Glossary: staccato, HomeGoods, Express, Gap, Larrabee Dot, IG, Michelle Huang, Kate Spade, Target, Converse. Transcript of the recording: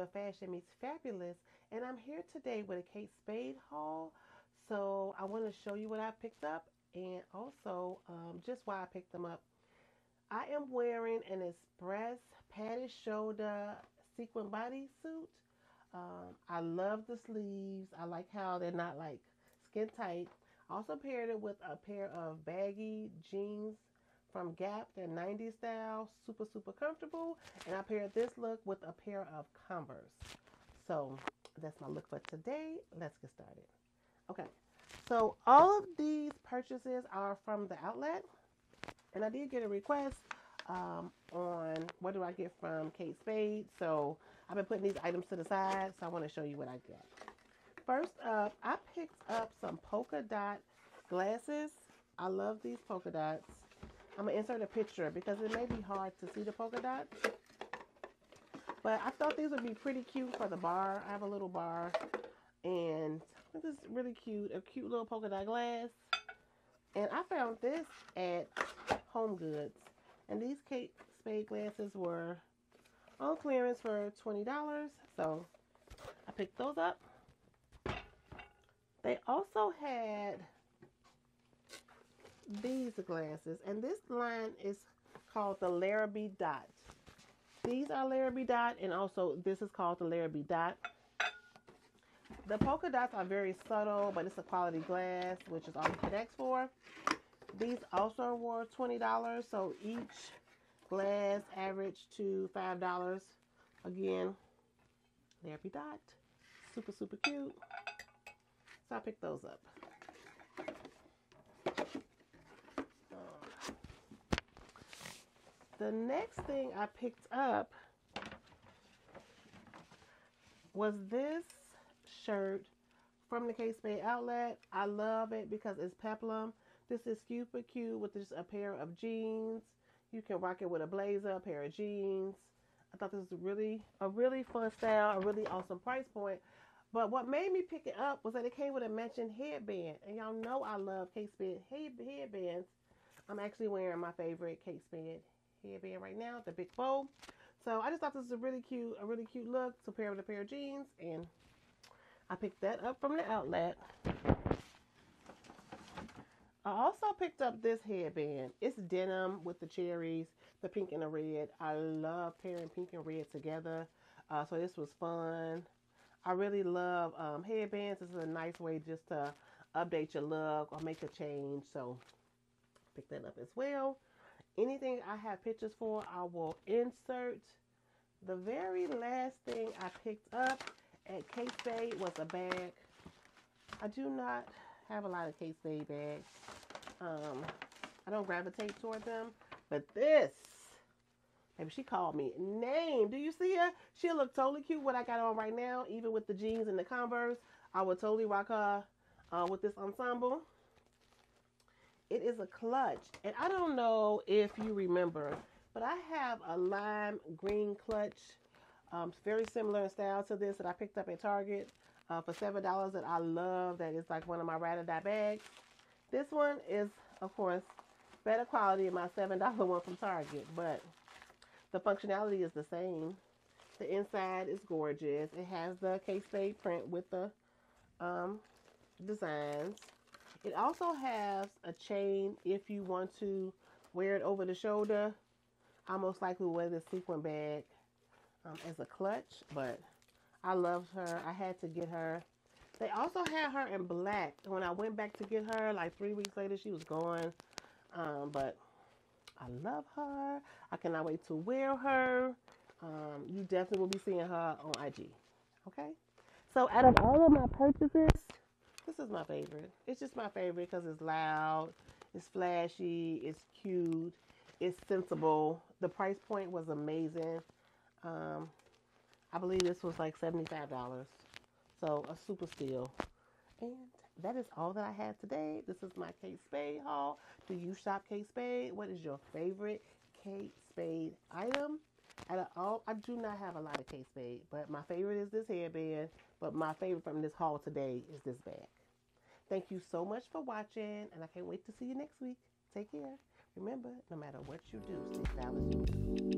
where fashion meets fabulous, and I'm here today with a Kate Spade haul. So I want to show you what I picked up and also just why I picked them up. I am wearing an Express padded shoulder sequin bodysuit. I love the sleeves. I like how they're not like skin tight. I also paired it with a pair of baggy jeans from Gap. They're 90s style, super, super comfortable. And I paired this look with a pair of Converse. So that's my look for today. Let's get started. Okay, so all of these purchases are from the outlet. And I did get a request on what do I get from Kate Spade. So I've been putting these items to the side. So I want to show you what I got. First up, I picked up some polka dot glasses. I love these polka dots. I'm going to insert a picture because it may be hard to see the polka dots. But I thought these would be pretty cute for the bar. I have a little bar. And this is really cute. A cute little polka dot glass. And I found this at HomeGoods. And these Kate Spade glasses were on clearance for $20. So I picked those up. They also had these glasses, and this line is called the Larrabee Dot. These are Larrabee Dot, and also this is called the Larrabee Dot. The polka dots are very subtle, but it's a quality glass, which is all you can ask for. These also were $20, so each glass averaged to $5. Again, Larrabee Dot, super, super cute. So I picked those up. The next thing I picked up was this shirt from the Kate Spade outlet. I love it because it's peplum. This is super cute with just a pair of jeans. You can rock it with a blazer, a pair of jeans. I thought this was a really fun style, a really awesome price point. But what made me pick it up was that it came with a matching headband. And y'all know I love Kate Spade headbands. I'm actually wearing my favorite Kate Spade headband right now, the big bow. So I just thought this was a really cute look to pair with a pair of jeans. And I picked that up from the outlet. I also picked up this headband. It's denim with the cherries, the pink and the red. I love pairing pink and red together. So this was fun. I really love headbands. This is a nice way just to update your look or make a change. So pick that up as well. Anything I have pictures for, I will insert. The very last thing I picked up at Kate Spade was a bag. I do not have a lot of Kate Spade bags. I don't gravitate toward them. But this. Maybe she called me. Name. Do you see her? She'll look totally cute what I got on right now. Even with the jeans and the Converse. I would totally rock her with this ensemble. It is a clutch. And I don't know if you remember, but I have a lime green clutch. Very similar in style to this that I picked up at Target for $7 that I love. That is like one of my ride or die bags. This one is, of course, better quality than my $7 one from Target. But the functionality is the same. The inside is gorgeous. It has the Kate Spade print with the designs. It also has a chain if you want to wear it over the shoulder. I most likely wear this sequin bag as a clutch, but I loved her. I had to get her. They also had her in black. When I went back to get her, like 3 weeks later, she was gone. But I love her. I cannot wait to wear her. You definitely will be seeing her on IG. Okay? So out of all of my purchases, this is my favorite. It's just my favorite because it's loud. It's flashy. It's cute. It's sensible. The price point was amazing. I believe this was like $75. So a super steal. And that is all that I have today. This is my Kate Spade haul. Do you shop Kate Spade? What is your favorite Kate Spade item? Out of all, I do not have a lot of Kate Spade, but my favorite is this headband. But my favorite from this haul today is this bag. Thank you so much for watching, and I can't wait to see you next week. Take care. Remember, no matter what you do, stay stylish.